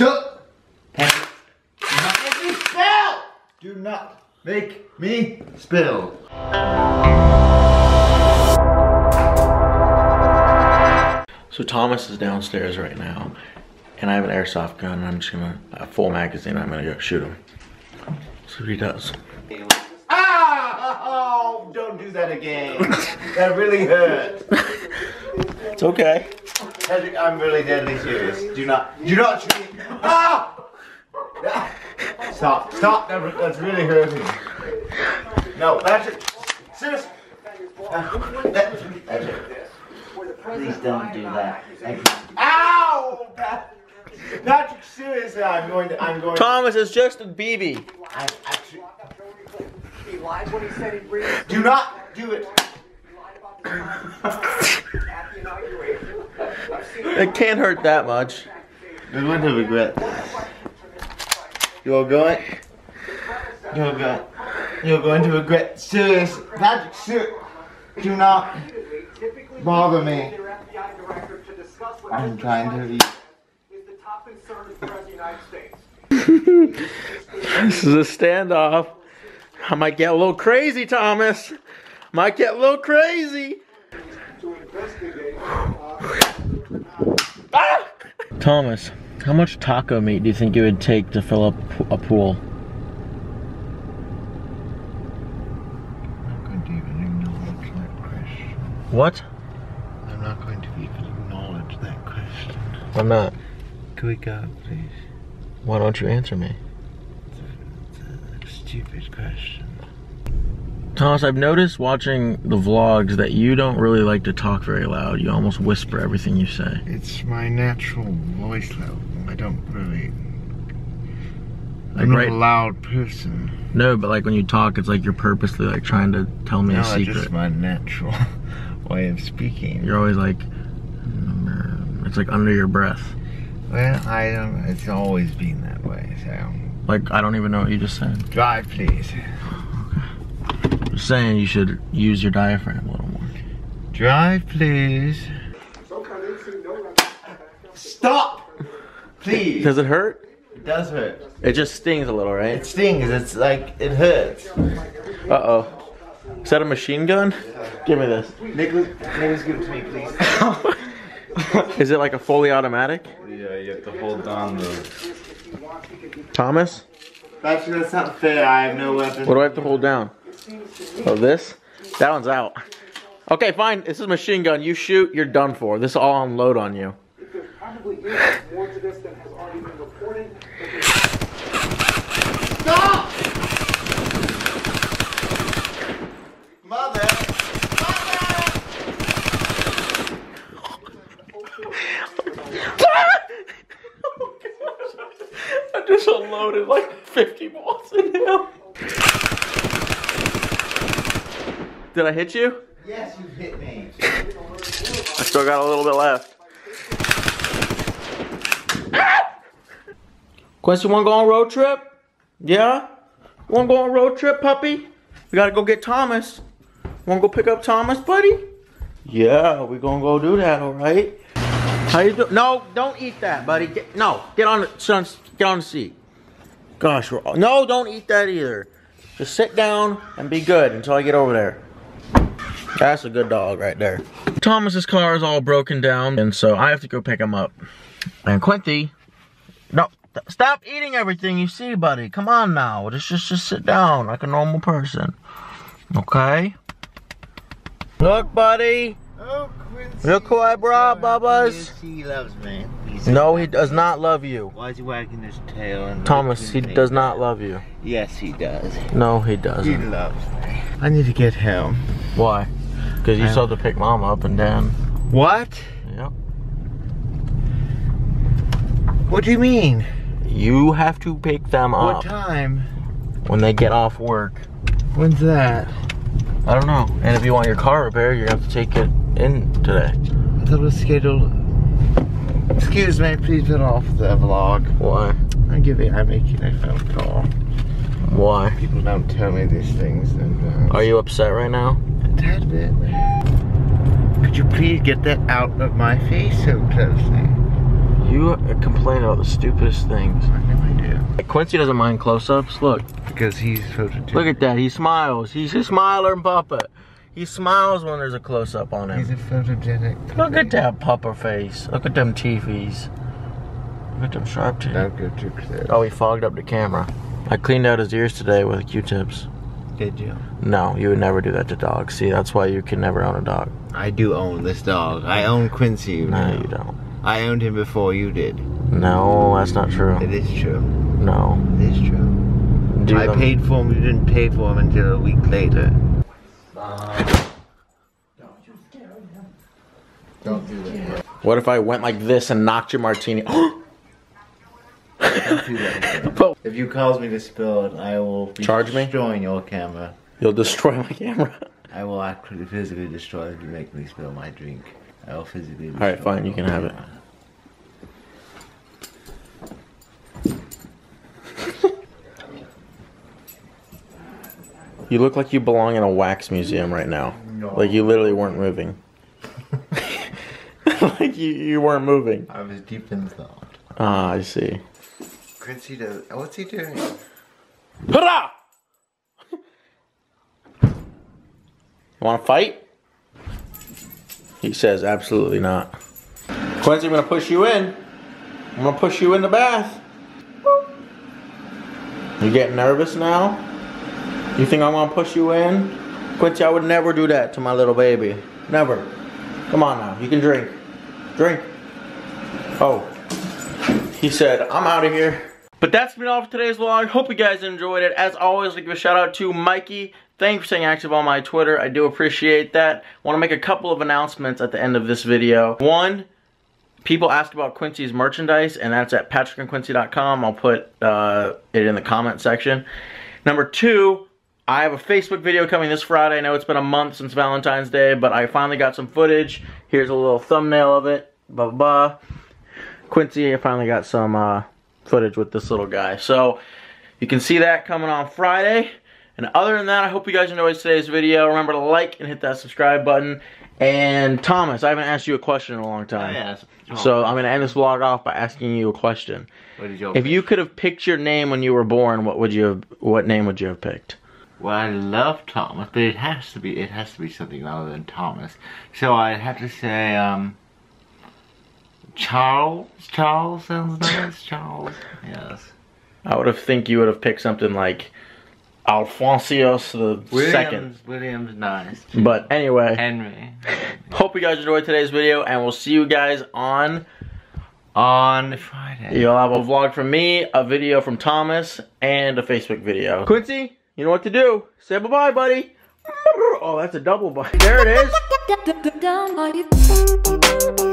Stop! Patrick, do not make me spill! Do not make me spill. So Thomas is downstairs right now, and I have an airsoft gun, and I'm just gonna, a full magazine, I'm gonna go shoot him. See what he does. Ah! Oh, don't do that again. That really hurt. It's okay. Patrick, I'm really deadly serious. Do not shoot me. Ah! Stop, that's really hurting. No, Patrick, serious. Patrick, please don't do that. Ow! Patrick, seriously, I'm going to. Thomas, it's just a BB. He lied when he said he'd read it. Do not do it. It can't hurt that much. There's one to regret. You're going to regret. Seriously, Patrick, do not bother me. I'm trying to read. This is a standoff. I might get a little crazy, Thomas. Might get a little crazy. Ah! Thomas, how much taco meat do you think it would take to fill up a pool? I'm not going to even acknowledge that question. What? I'm not going to even acknowledge that question. I'm not. Can we go, please? Why don't you answer me? Stupid question. Thomas, I've noticed watching the vlogs that you don't really like to talk very loud. You almost whisper everything you say. It's my natural voice level. I don't really... I'm not a loud person. No, but like when you talk, it's like you're purposely like trying to tell me a secret. No, just my natural way of speaking. You're always like... It's like under your breath. Well, I don't... It's always been that way, so... Like, I don't even know what you just said. Drive, please. Okay. I'm saying you should use your diaphragm a little more. Drive, please. Stop! Please. Does it hurt? It does hurt. It just stings a little, right? It stings. It's like, it hurts. Uh-oh. Is that a machine gun? Give me this. Nicholas, give it to me, please. Is it like a fully automatic? Yeah, you have to hold down the... Thomas? That's not fair, I have no weapon. What do I have to hold down? Oh, this? That one's out. Okay, fine, this is a machine gun. You shoot, you're done for. This will all unload on you. Stop! Mother! I just unloaded like 50 balls in him. Did I hit you? Yes, you hit me. I still got a little bit left. Quincy, wanna go on a road trip? Yeah? Wanna go on a road trip, puppy? We gotta go get Thomas. Wanna go pick up Thomas, buddy? Yeah, we gonna go do that, alright? How you doing? No, don't eat that, buddy. Get on the seat. Gosh, no, don't eat that either. Just sit down and be good until I get over there. That's a good dog right there. Thomas's car is all broken down, and so I have to go pick him up. And Quincy, no, stop eating everything you see, buddy. Come on now, just sit down like a normal person, okay? Look, buddy. Oh, Quincy. Look who I brought, Bubba's. He loves me. No, he does not love you. Why is he wagging his tail? And Thomas, he does not love you. Yes, he does. No, he doesn't. He loves me. I need to get him. Why? Because you saw to pick Mom up and down. What? Yep. What do you mean? You have to pick them up. What time? When they get off work. When's that? I don't know. And if you want your car repaired, you're going to have to take it in today. I thought it was scheduled. Excuse me, please turn off the vlog. Why? I'm making a phone call. Why? People don't tell me these things. And, are you upset right now? A tad bit. Could you please get that out of my face so closely? You complain about the stupidest things. I know I do. Quincy doesn't mind close-ups. Look. Because he's so determined. Look at that. He smiles. He's a smiler and puppa. He smiles when there's a close-up on him. He's a photogenic puppy. Look at that pupper face. Look at them teethies. Look at them sharp teeth. Don't go too close. Oh, he fogged up the camera. I cleaned out his ears today with Q-tips. Did you? No, you would never do that to dogs. See, that's why you can never own a dog. I do own this dog. I own Quincy. No, you don't. I owned him before you did. No, that's not true. It is true. No. It is true. Do I paid for him. You didn't pay for him until a week later. Don't you scare him. Don't do that. What if I went like this and knocked your martini? Don't do that. If you cause me to spill it, I will be destroying your camera. You'll destroy my camera. I will actually physically destroy it if you make me spill my drink. I will physically destroy. Alright, fine, you can have it. You look like you belong in a wax museum right now. No. Like you literally weren't moving. Like you weren't moving. I was deep in thought. Ah, I see. Quincy does. What's he doing? Hurrah! You want to fight? He says, absolutely not. Quincy, I'm going to push you in. I'm going to push you in the bath. You getting nervous now? You think I'm going to push you in? Quincy, I would never do that to my little baby. Never. Come on now. You can drink. Drink. Oh. He said, I'm out of here. But that's been all for today's vlog. Hope you guys enjoyed it. As always, I'll give a shout out to Mikey. Thanks for staying active on my Twitter. I do appreciate that. Want to make a couple of announcements at the end of this video. One, people ask about Quincy's merchandise, and that's at patrickandquincy.com. I'll put it in the comment section. Number two, I have a Facebook video coming this Friday. I know it's been a month since Valentine's Day, but I finally got some footage. Here's a little thumbnail of it. Blah, blah, blah. Quincy finally got some footage with this little guy. So you can see that coming on Friday. And other than that, I hope you guys enjoyed today's video. Remember to like and hit that subscribe button. And Thomas, I haven't asked you a question in a long time. Yes. Oh. So I'm going to end this vlog off by asking you a question. What did you If you could have picked your name when you were born, what would you have, what name would you have picked? Well, I love Thomas, but it has to be something other than Thomas. So I'd have to say Charles sounds nice. Charles, yes. I would have think you would have picked something like Alphonsus II. William's nice. But anyway, Henry. Hope you guys enjoyed today's video, and we'll see you guys on Friday. You'll have a vlog from me, a video from Thomas, and a Facebook video. Quincy, you know what to do. Say bye bye, buddy. Oh, that's a double bye. There it is.